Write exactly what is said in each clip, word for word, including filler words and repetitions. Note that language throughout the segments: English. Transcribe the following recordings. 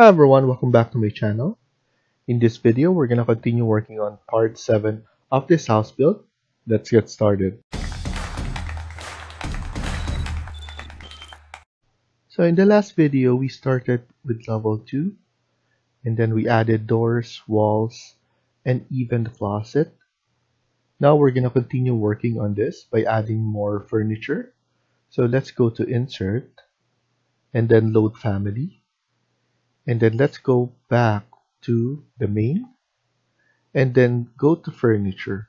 Hi everyone, welcome back to my channel. In this video, we're gonna continue working on part seven of this house build. Let's get started. So in the last video, we started with level two, and then we added doors, walls, and even the closet. Now we're gonna continue working on this by adding more furniture. So let's go to Insert, and then Load Family. And then let's go back to the main and then go to furniture.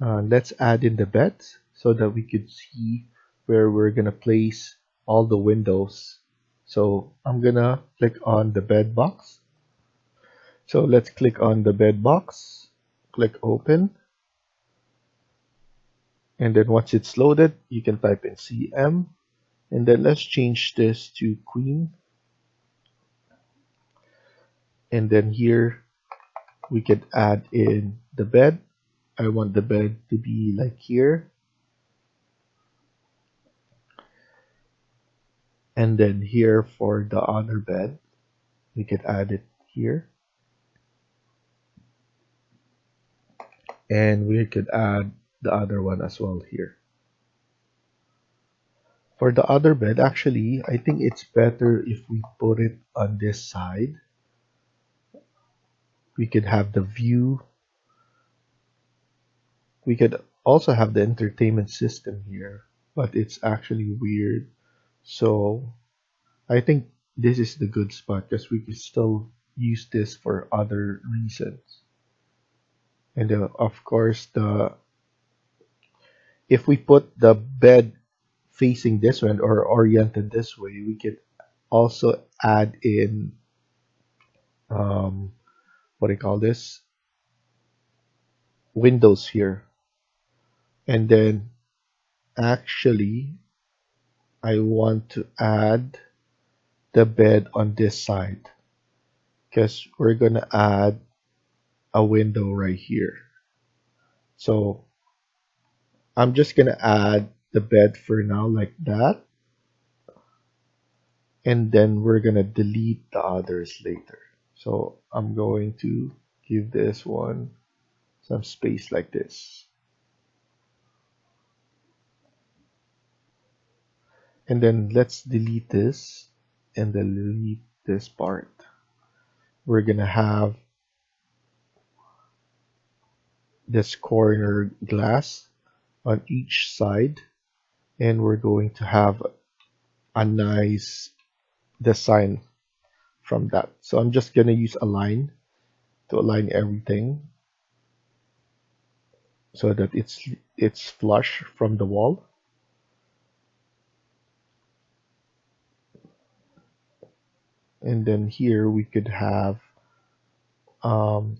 Uh, let's add in the beds so that we could see where we're gonna place all the windows. So I'm gonna click on the bed box. So let's click on the bed box, click open. And then once it's loaded, you can type in C M. And then let's change this to queen. And then here we could add in the bed. I want the bed to be like here. And then here for the other bed, we could add it here. And we could add the other one as well here. For the other bed, actually, I think it's better if we put it on this side. We could have the view. We could also have the entertainment system here, but it's actually weird. So I think this is the good spot because we could still use this for other reasons. And then of course, the if we put the bed facing this one or oriented this way, we could also add in um, what do you call this, windows here. And then actually I want to add the bed on this side because we're gonna add a window right here. So I'm just gonna add the bed for now like that, and then we're gonna delete the others later. So I'm going to give this one some space like this. And then let's delete this and then delete this part. We're gonna have this corner glass on each side, and we're going to have a nice design from that. So I'm just gonna use align to align everything so that it's it's flush from the wall. And then here we could have um,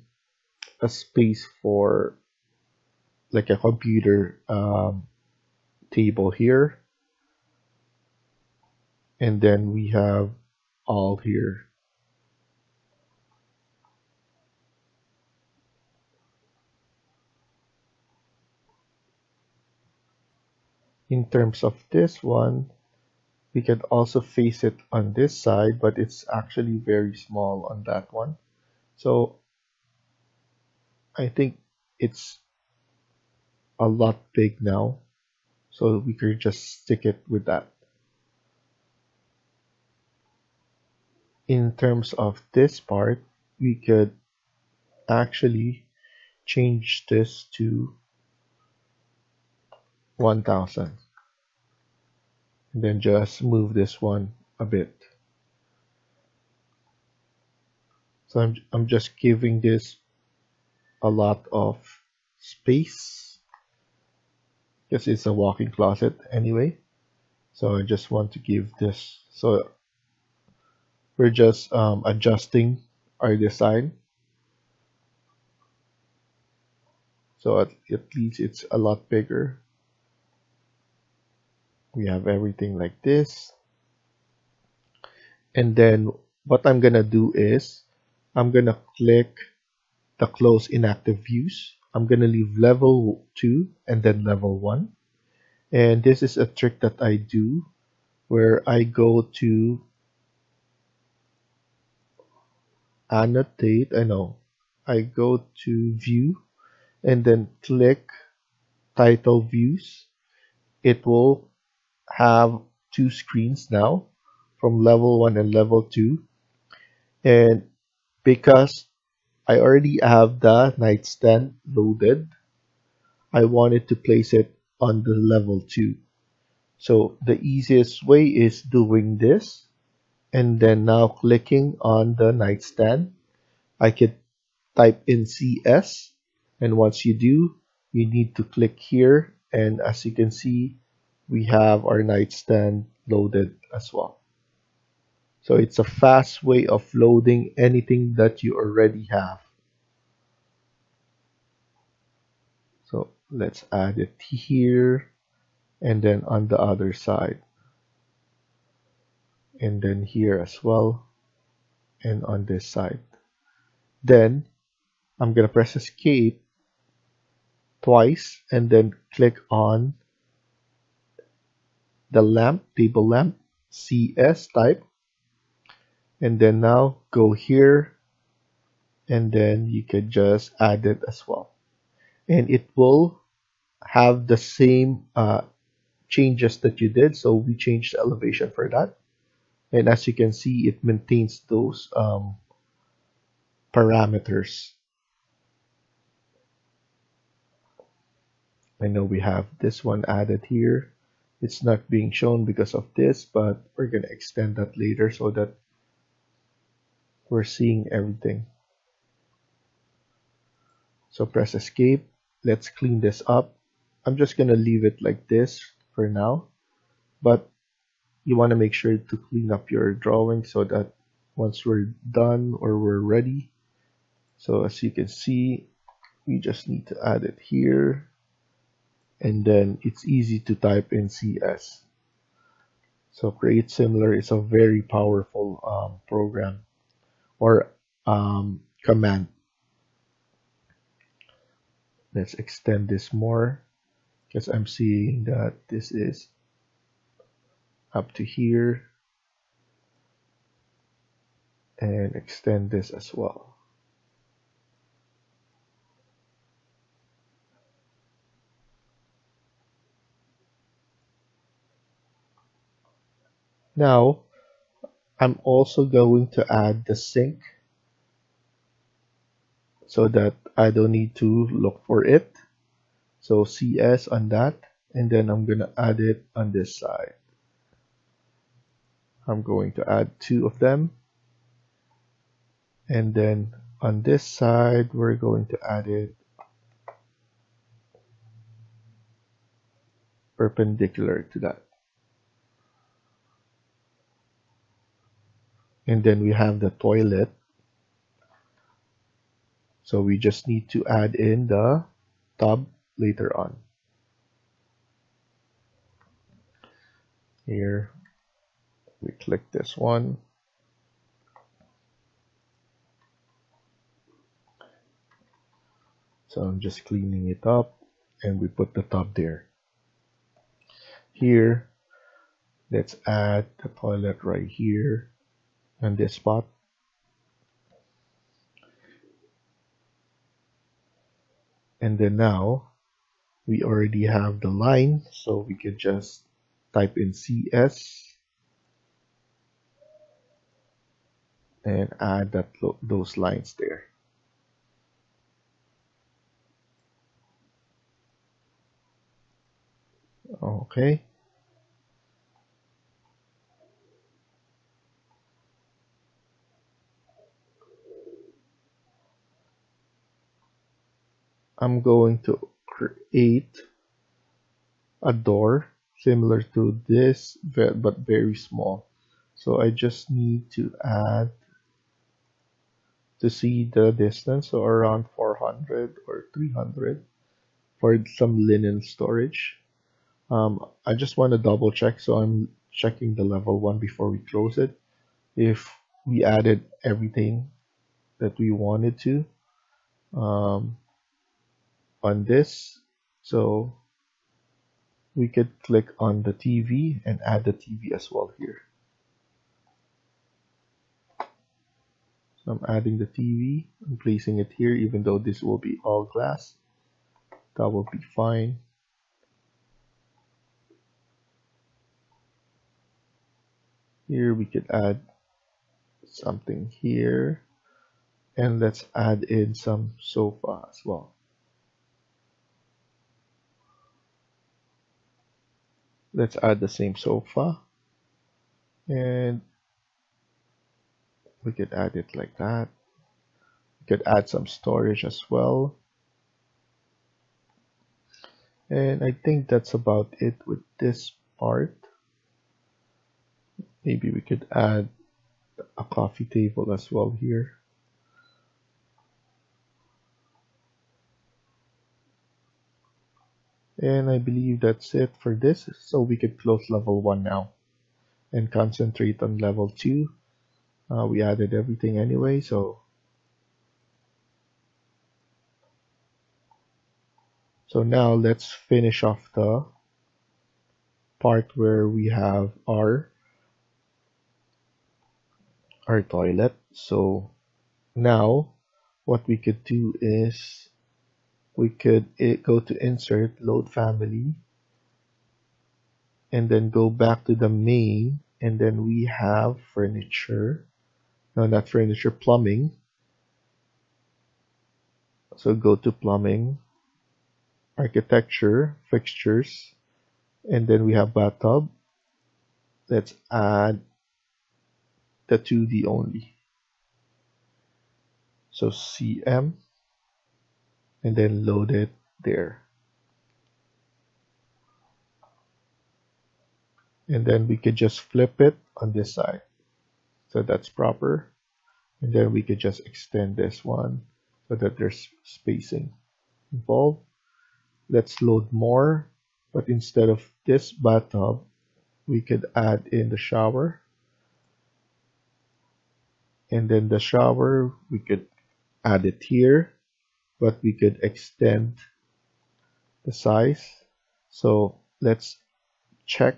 a space for like a computer um, table here, and then we have all here. In terms of this one, we can also face it on this side, but it's actually very small on that one. So I think it's a lot big now, so we could just stick it with that. In terms of this part, we could actually change this to one thousand. And then just move this one a bit. So I'm, I'm just giving this a lot of space because it's a walk-in closet anyway. So I just want to give this, so we're just um, adjusting our design. So at, at least it's a lot bigger. We have everything like this. And then what I'm gonna do is I'm gonna click the close inactive views. I'm gonna leave level two and then level one. And this is a trick that I do where I go to annotate, I know, I go to view and then click title views. It will have two screens now from level one and level two. And because I already have the nightstand loaded, I wanted to place it on the level two. So the easiest way is doing this and then now clicking on the nightstand. I could type in C S, and once you do, you need to click here, and as you can see, we have our nightstand loaded as well. So it's a fast way of loading anything that you already have. So let's add it here and then on the other side, and then here as well, and on this side. Then I'm gonna press escape twice and then click on the lamp, table lamp, C S type, and then now go here, and then you can just add it as well, and it will have the same uh, changes that you did. So we changed the elevation for that, and as you can see, it maintains those um, parameters. I know we have this one added here. It's not being shown because of this, but we're going to extend that later so that we're seeing everything. So press escape. Let's clean this up. I'm just going to leave it like this for now, but you want to make sure to clean up your drawing so that once we're done or we're ready. So as you can see, we just need to add it here, and then it's easy to type in C S. So Create Similar is a very powerful um, program or um, command. Let's extend this more because I'm seeing that this is up to here, and extend this as well. Now I'm also going to add the sink so that I don't need to look for it. So C S on that, and then I'm gonna add it on this side. I'm going to add two of them, and then on this side we're going to add it perpendicular to that. And then we have the toilet, so we just need to add in the tub later on. Here we click this one, so I'm just cleaning it up, and we put the tub there. Here, let's add the toilet right here on this spot. And then now we already have the line, so we can just type in C S and add that those lines there. Okay. I'm going to create a door similar to this, but very small. So I just need to add to see the distance, so around four hundred or three hundred for some linen storage. Um, I just want to double check, so I'm checking the level one before we close it, if we added everything that we wanted to. Um, on this, so we could click on the T V and add the T V as well here. I'm adding the T V. I'm placing it here, even though this will be all glass. That will be fine. Here we could add something here, and let's add in some sofa as well. Let's add the same sofa, and we could add it like that. We could add some storage as well. And I think that's about it with this part. Maybe we could add a coffee table as well here. And I believe that's it for this. So we could close level one now and concentrate on level two. Uh, we added everything anyway, so so now let's finish off the part where we have our our toilet. So now what we could do is we could it, go to insert, load family, and then go back to the main, and then we have furniture. No, not furniture, plumbing. So go to plumbing, architecture, fixtures, and then we have bathtub. Let's add the two D only. So C M, and then load it there. And then we could just flip it on this side. So that's proper. And then we could just extend this one so that there's spacing involved. Let's load more. But instead of this bathtub, we could add in the shower. And then the shower, we could add it here. But we could extend the size. So let's check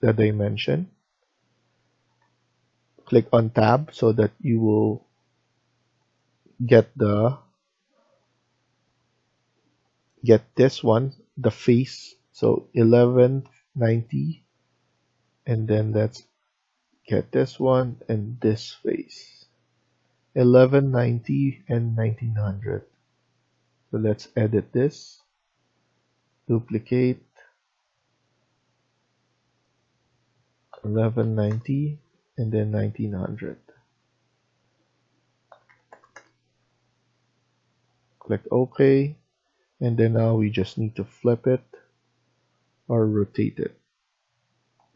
the dimension. Click on tab so that you will get the get this one, the face. So eleven ninety, and then let's get this one and this face, eleven ninety and nineteen hundred. So let's edit this, duplicate, eleven ninety and then nineteen hundred. Click OK, and then now we just need to flip it or rotate it.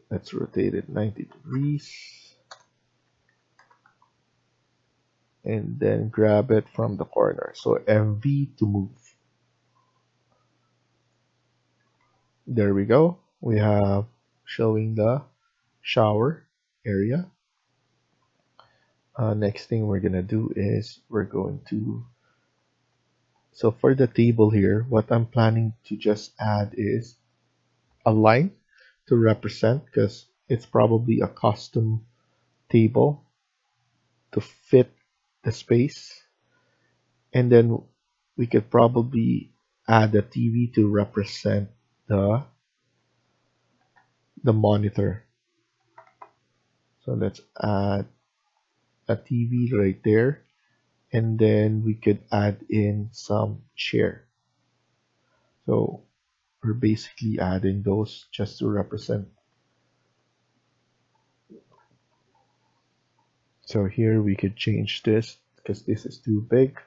Let's rotate it ninety degrees, and then grab it from the corner. So M V to move. There we go. We have showing the shower area. Uh, next thing we're gonna do is we're going to, so for the table here, what I'm planning to just add is a line to represent, because it's probably a custom table to fit the space. And then we could probably add a T V to represent the the monitor. So let's add a T V right there, and then we could add in some chair. So we're basically adding those just to represent. So here we could change this because this is too big.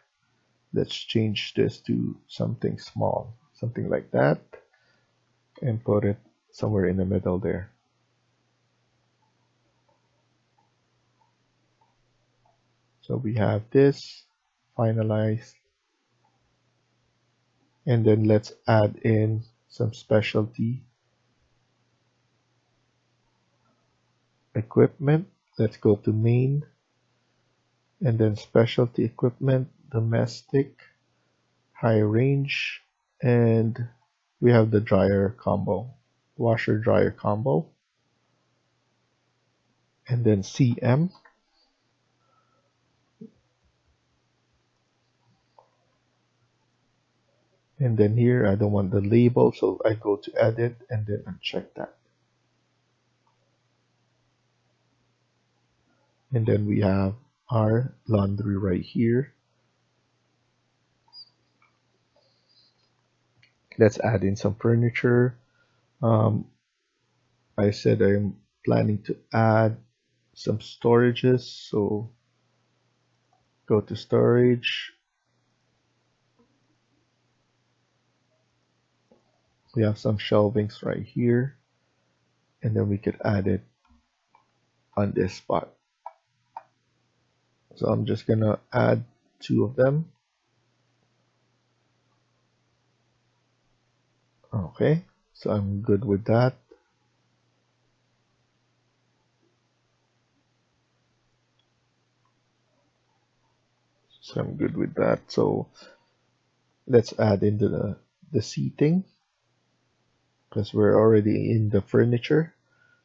Let's change this to something small, something like that, and put it somewhere in the middle there. So we have this finalized, and then let's add in some specialty equipment. Let's go to main, and then specialty equipment, domestic, high range, and we have the dryer combo, washer dryer combo, and then C M. and then here I don't want the label, so I go to edit and then uncheck that. And then we have our laundry right here. Let's add in some furniture. um, I said I'm planning to add some storages, so go to storage. We have some shelvings right here, and then we could add it on this spot. So I'm just gonna add two of them. Okay, so I'm good with that. So I'm good with that. So let's add into the, the seating, because we're already in the furniture.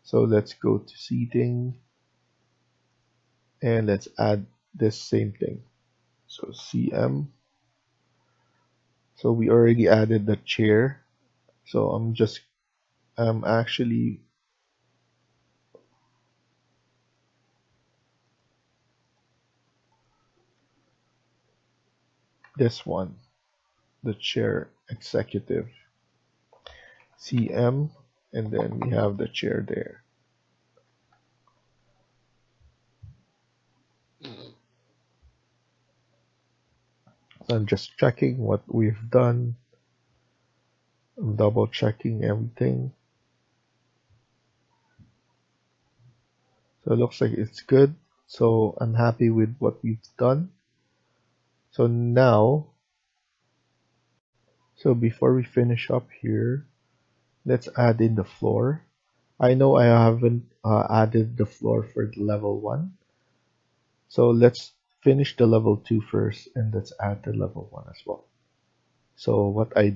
So let's go to seating and let's add this same thing. So C M. So we already added the chair. So I'm just, I'm actually this one, the chair executive, C M, and then we have the chair there. So I'm just checking what we've done. I'm double checking everything. So it looks like it's good. So I'm happy with what we've done. So now, so before we finish up here, let's add in the floor. I know I haven't uh, added the floor for the level one. So let's finish the level two first, and let's add the level one as well. So what I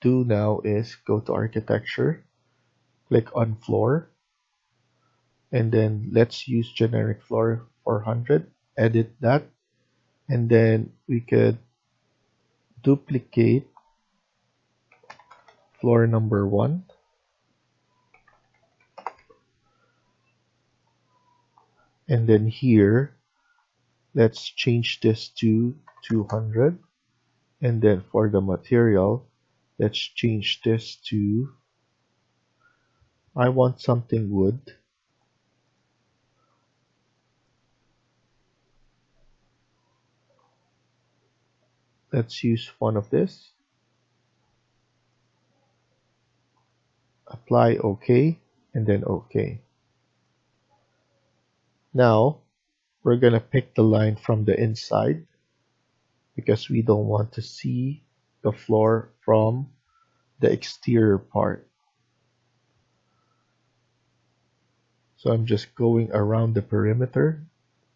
do now is go to architecture, click on floor, and then let's use generic floor four hundred, edit that. And then we could duplicate floor number one. And then here, let's change this to two hundred. And then for the material, let's change this to, I want something wood. Let's use one of this. Apply OK, and then OK. Now we're gonna pick the line from the inside, because we don't want to see the floor from the exterior part. So I'm just going around the perimeter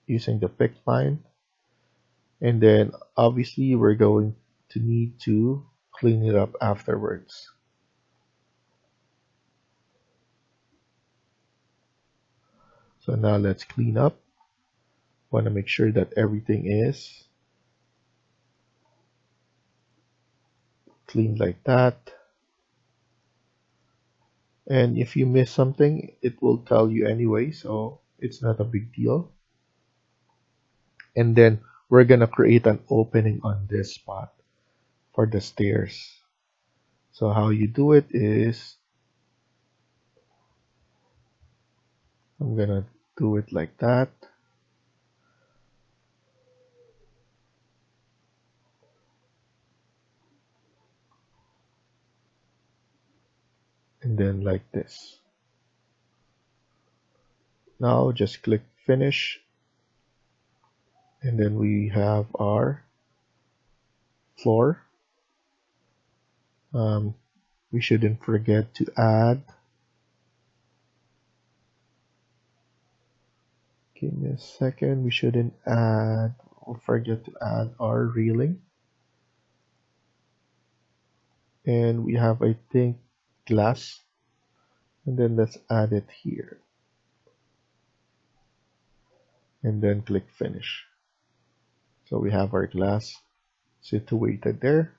using the pick line. And then obviously we're going to need to clean it up afterwards. So now let's clean up. Want to make sure that everything is clean like that. And if you miss something, it will tell you anyway, so it's not a big deal. And then we're gonna create an opening on this spot for the stairs. So how you do it is, I'm gonna do it like that. And then like this. Now just click finish. And then we have our floor. Um, we shouldn't forget to add. Give me a second. We shouldn't add or forget to add our railing. And we have, I think, glass. And then let's add it here. And then click finish. So we have our glass situated there.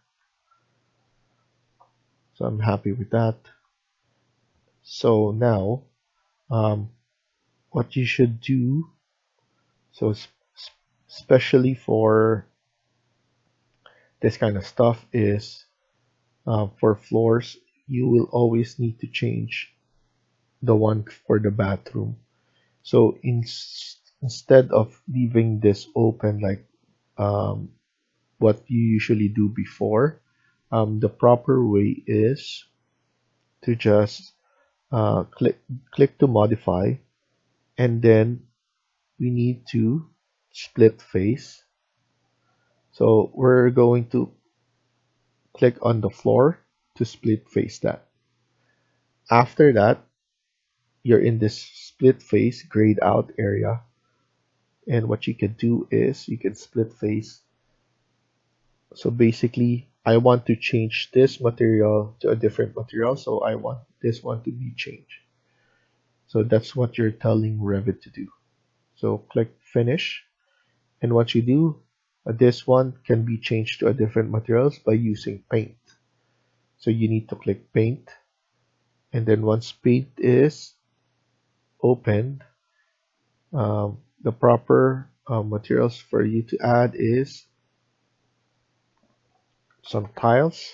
So I'm happy with that. So now um, what you should do, so especially for this kind of stuff, is uh, for floors, you will always need to change the one for the bathroom. So in, instead of leaving this open like um, what you usually do before, um, the proper way is to just uh, click click to modify, and then we need to split face. So we're going to click on the floor to split face that. After that, you're in this split face grayed out area, and what you can do is you can split face. So basically, I want to change this material to a different material, so I want this one to be changed. So that's what you're telling Revit to do. So click finish, and what you do, this one can be changed to a different materials by using paint. So you need to click paint, and then once paint is opened, um, the proper uh, materials for you to add is some tiles.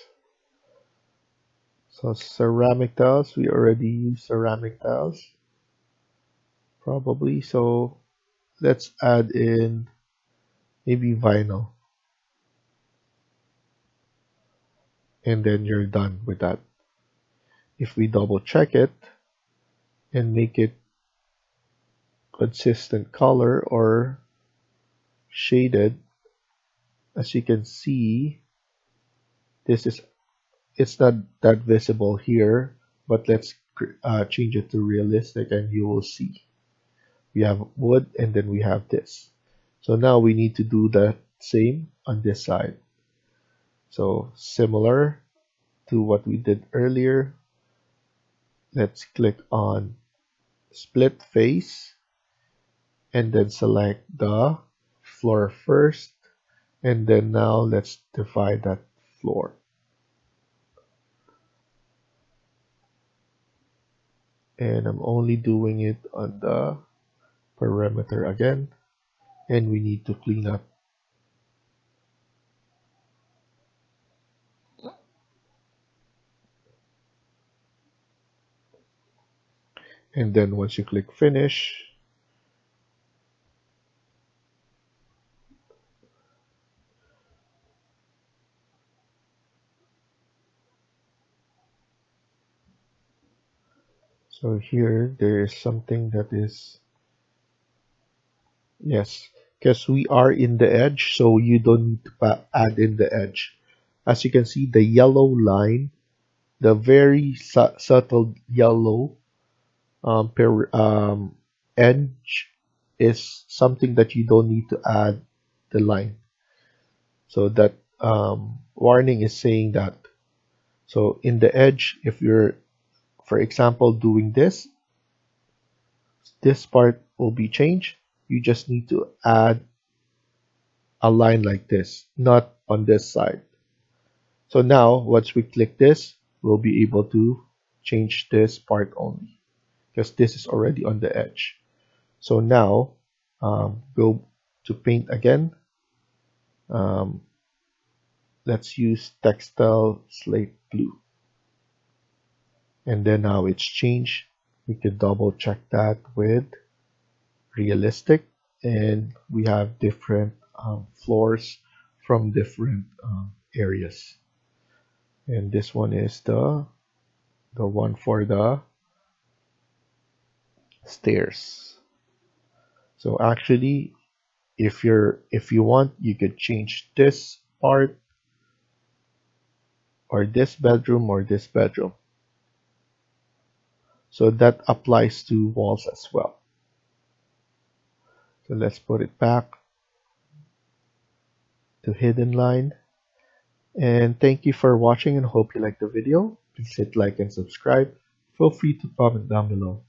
So ceramic tiles, we already use ceramic tiles probably, so let's add in maybe vinyl, and then you're done with that. If we double check it and make it consistent color or shaded, as you can see, this is, it's not that visible here, but let's uh, change it to realistic and you will see. We have wood, and then we have this. So now we need to do the same on this side. So similar to what we did earlier, let's click on split face and then select the floor first, and then now let's divide that floor. And I'm only doing it on the perimeter again, and we need to clean up. And then once you click finish, so here there is something that is, yes, because we are in the edge, so you don't need to add in the edge. As you can see, the yellow line, the very su subtle yellow um, per, um, edge is something that you don't need to add the line. So that um, warning is saying that. So in the edge, if you're, for example, doing this, this part will be changed. You just need to add a line like this, not on this side. So now, once we click this, we'll be able to change this part only, because this is already on the edge. So now, um, go to paint again. Um, let's use textile slate blue. And then now it's changed. We can double check that with realistic, and we have different um, floors from different um, areas. And this one is the the one for the stairs. So actually, if you're if you want, you could change this part or this bedroom or this bedroom. So that applies to walls as well. So let's put it back to hidden line. And thank you for watching, and hope you liked the video. Please hit like and subscribe. Feel free to comment down below.